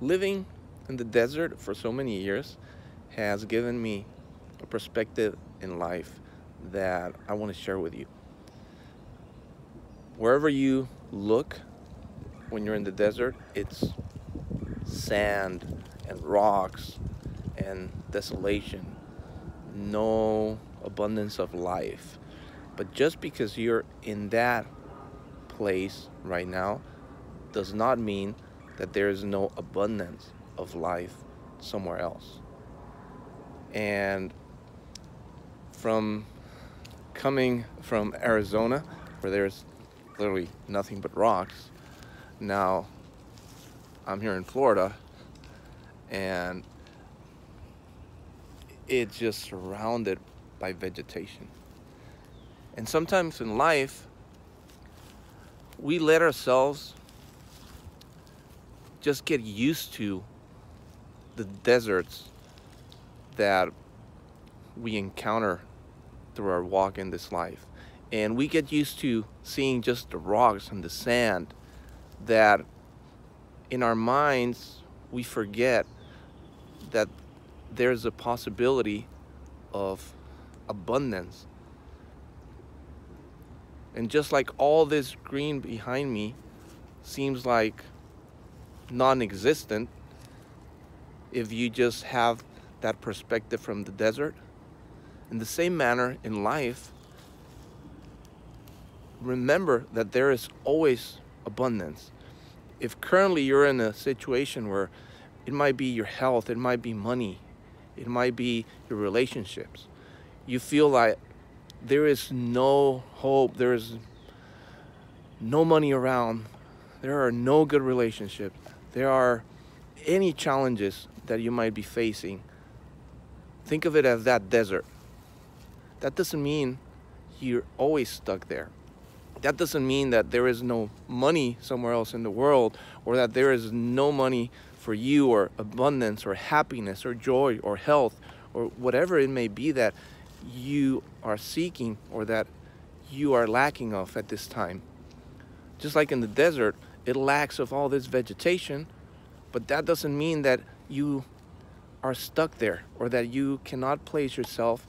Living in the desert for so many years has given me a perspective in life that I want to share with you. Wherever you look when you're in the desert, it's sand and rocks and desolation, no abundance of life. But just because you're in that place right now does not mean that there is no abundance of life somewhere else. And from coming from Arizona, where there's literally nothing but rocks, now I'm here in Florida, and it's just surrounded by vegetation. And sometimes in life, we let ourselves just get used to the deserts that we encounter through our walk in this life. And we get used to seeing just the rocks and the sand, that in our minds we forget that there's a possibility of abundance. And just like all this green behind me seems like non-existent, if you just have that perspective from the desert, in the same manner in life, remember that there is always abundance. If currently you're in a situation where it might be your health, it might be money, it might be your relationships, you feel like there is no hope, there is no money around, there are no good relationships, there are any challenges that you might be facing, think of it as that desert. That doesn't mean you're always stuck there. That doesn't mean that there is no money somewhere else in the world, or that there is no money for you, or abundance, or happiness, or joy, or health, or whatever it may be that you are seeking or that you are lacking of at this time. Just like in the desert, it lacks of all this vegetation, but that doesn't mean that you are stuck there or that you cannot place yourself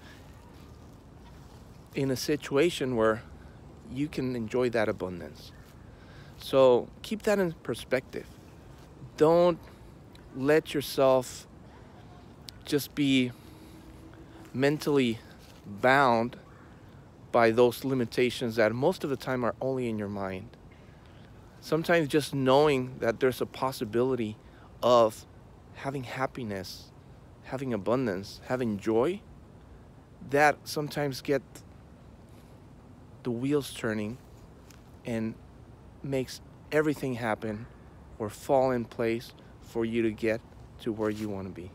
in a situation where you can enjoy that abundance. So keep that in perspective. Don't let yourself just be mentally bound by those limitations that most of the time are only in your mind. Sometimes just knowing that there's a possibility of having happiness, having abundance, having joy, that sometimes get the wheels turning and makes everything happen or fall in place for you to get to where you want to be.